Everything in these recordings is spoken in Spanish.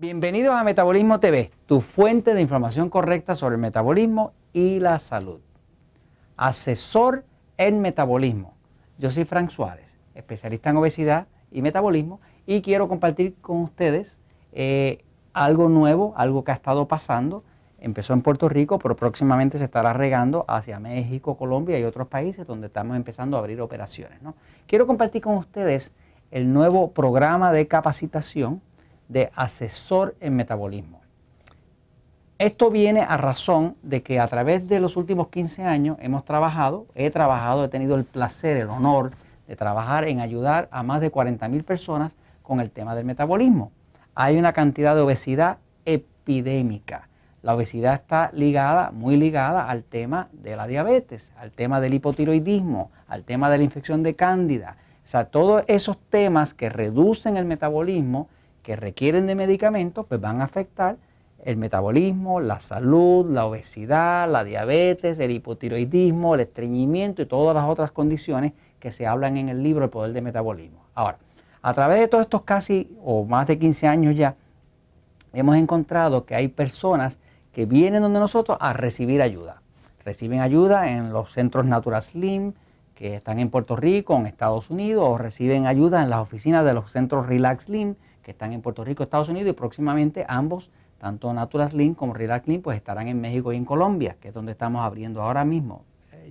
Bienvenidos a Metabolismo TV, tu fuente de información correcta sobre el metabolismo y la salud. Asesor en metabolismo. Yo soy Frank Suárez, especialista en obesidad y metabolismo, y quiero compartir con ustedes algo nuevo, algo que ha estado pasando. Empezó en Puerto Rico, pero próximamente se estará regando hacia México, Colombia y otros países donde estamos empezando a abrir operaciones, ¿no? Quiero compartir con ustedes el nuevo programa de capacitación de asesor en metabolismo. Esto viene a razón de que a través de los últimos 15 años he tenido el placer, el honor de trabajar en ayudar a más de 40.000 personas con el tema del metabolismo. Hay una cantidad de obesidad epidémica. La obesidad está ligada, muy ligada al tema de la diabetes, al tema del hipotiroidismo, al tema de la infección de cándida. O sea, todos esos temas que reducen el metabolismo, que requieren de medicamentos, pues van a afectar el metabolismo, la salud, la obesidad, la diabetes, el hipotiroidismo, el estreñimiento y todas las otras condiciones que se hablan en el libro El Poder del Metabolismo. Ahora, a través de todos estos casi o más de 15 años ya, hemos encontrado que hay personas que vienen donde nosotros a recibir ayuda. Reciben ayuda en los centros NaturalSlim que están en Puerto Rico, en Estados Unidos, o reciben ayuda en las oficinas de los centros RelaxSlim que están en Puerto Rico, Estados Unidos, y próximamente ambos, tanto NaturalSlim como RelaxSlim, pues estarán en México y en Colombia, que es donde estamos abriendo ahora mismo,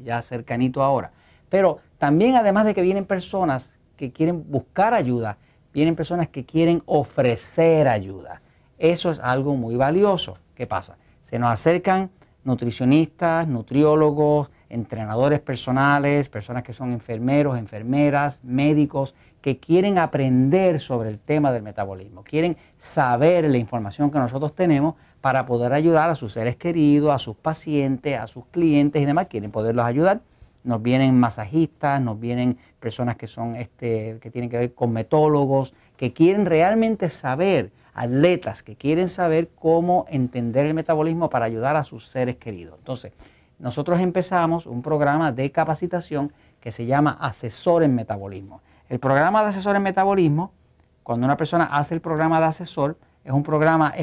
ya cercanito ahora. Pero también, además de que vienen personas que quieren buscar ayuda, vienen personas que quieren ofrecer ayuda. Eso es algo muy valioso. ¿Qué pasa? Se nos acercan nutricionistas, nutriólogos, entrenadores personales, personas que son enfermeros, enfermeras, médicos, que quieren aprender sobre el tema del metabolismo, quieren saber la información que nosotros tenemos para poder ayudar a sus seres queridos, a sus pacientes, a sus clientes y demás, quieren poderlos ayudar. Nos vienen masajistas, nos vienen personas que son que tienen que ver con metólogos, que quieren realmente saber, atletas que quieren saber cómo entender el metabolismo para ayudar a sus seres queridos. Entonces, nosotros empezamos un programa de capacitación que se llama Asesor en Metabolismo. El programa de asesor en metabolismo, cuando una persona hace el programa de asesor, es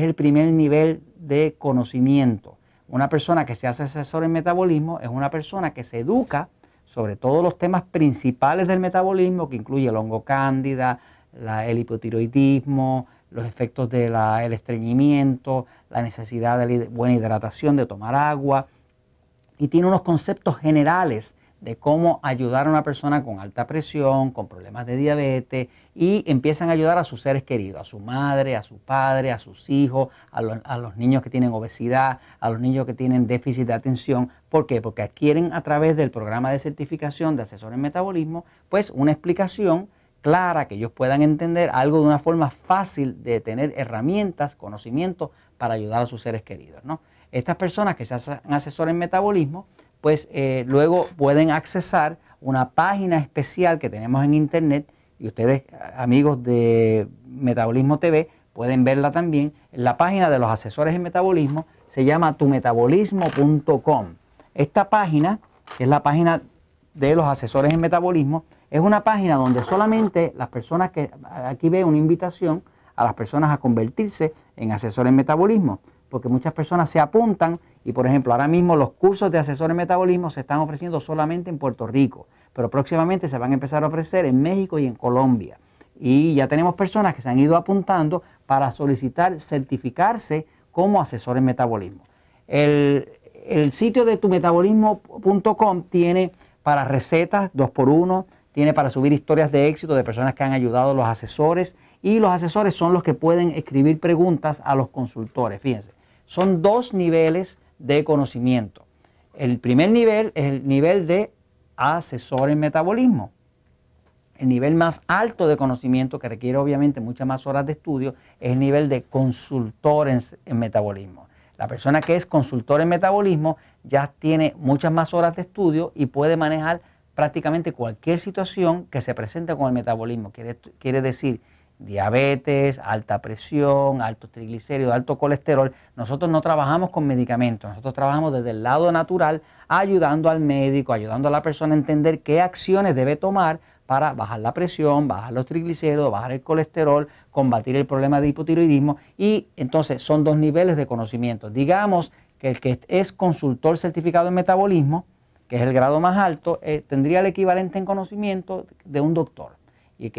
el primer nivel de conocimiento. Una persona que se hace asesor en metabolismo es una persona que se educa sobre todos los temas principales del metabolismo, que incluye el hongo cándida, el hipotiroidismo, los efectos del estreñimiento, la necesidad de buena hidratación, de tomar agua, y tiene unos conceptos generales de cómo ayudar a una persona con alta presión, con problemas de diabetes, y empiezan a ayudar a sus seres queridos, a su madre, a su padre, a sus hijos, a los niños que tienen obesidad, a los niños que tienen déficit de atención. ¿Por qué? Porque adquieren a través del programa de certificación de asesor en metabolismo, pues una explicación clara que ellos puedan entender algo de una forma fácil de tener herramientas, conocimientos para ayudar a sus seres queridos, ¿no? Estas personas que se hacen asesor en metabolismo, pues luego pueden accesar una página especial que tenemos en internet, y ustedes, amigos de Metabolismo TV, pueden verla también. La página de los asesores en metabolismo se llama tumetabolismo.com. Esta página, que es la página de los asesores en metabolismo, es una página donde solamente las personas que aquí ve una invitación a las personas a convertirse en asesores en metabolismo, porque muchas personas se apuntan y, por ejemplo, ahora mismo los cursos de asesor en metabolismo se están ofreciendo solamente en Puerto Rico, pero próximamente se van a empezar a ofrecer en México y en Colombia. Y ya tenemos personas que se han ido apuntando para solicitar certificarse como asesor en metabolismo. El sitio de tumetabolismo.com tiene para recetas 2x1, tiene para subir historias de éxito de personas que han ayudado a los asesores, y los asesores son los que pueden escribir preguntas a los consultores. Fíjense, son dos niveles de conocimiento. El primer nivel es el nivel de asesor en metabolismo. El nivel más alto de conocimiento, que requiere obviamente muchas más horas de estudio, es el nivel de consultor en metabolismo. La persona que es consultor en metabolismo ya tiene muchas más horas de estudio y puede manejar prácticamente cualquier situación que se presente con el metabolismo. Quiere decir diabetes, alta presión, altos triglicéridos, alto colesterol. Nosotros no trabajamos con medicamentos, nosotros trabajamos desde el lado natural, ayudando al médico, ayudando a la persona a entender qué acciones debe tomar para bajar la presión, bajar los triglicéridos, bajar el colesterol, combatir el problema de hipotiroidismo. Y entonces son dos niveles de conocimiento. Digamos que el que es consultor certificado en metabolismo, que es el grado más alto, tendría el equivalente en conocimiento de un doctor. Y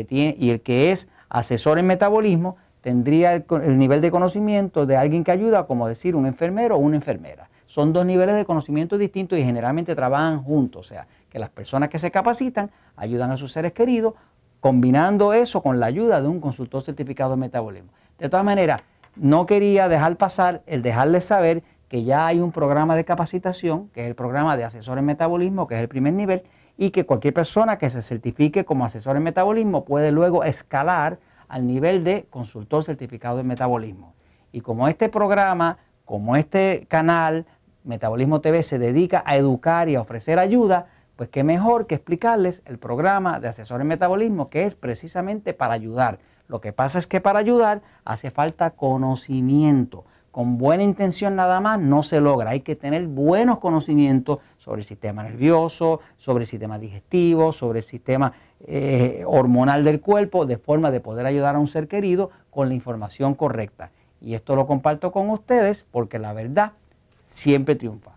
el que es asesor en metabolismo tendría el nivel de conocimiento de alguien que ayuda, como decir un enfermero o una enfermera. Son dos niveles de conocimiento distintos y generalmente trabajan juntos, o sea, que las personas que se capacitan ayudan a sus seres queridos, combinando eso con la ayuda de un consultor certificado en metabolismo. De todas maneras, no quería dejar pasar el dejarles saber que ya hay un programa de capacitación, que es el programa de asesor en metabolismo, que es el primer nivel, y que cualquier persona que se certifique como asesor en metabolismo puede luego escalar al nivel de consultor certificado en metabolismo. Y como este programa, como este canal, Metabolismo TV, se dedica a educar y a ofrecer ayuda, pues qué mejor que explicarles el programa de asesor en metabolismo, que es precisamente para ayudar. Lo que pasa es que para ayudar hace falta conocimiento. Con buena intención nada más no se logra. Hay que tener buenos conocimientos sobre el sistema nervioso, sobre el sistema digestivo, sobre el sistema hormonal del cuerpo, de forma de poder ayudar a un ser querido con la información correcta. Y esto lo comparto con ustedes porque la verdad siempre triunfa.